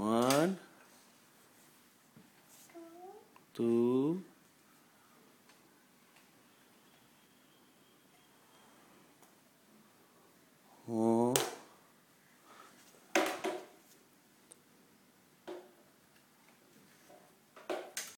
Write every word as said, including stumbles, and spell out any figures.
One, two,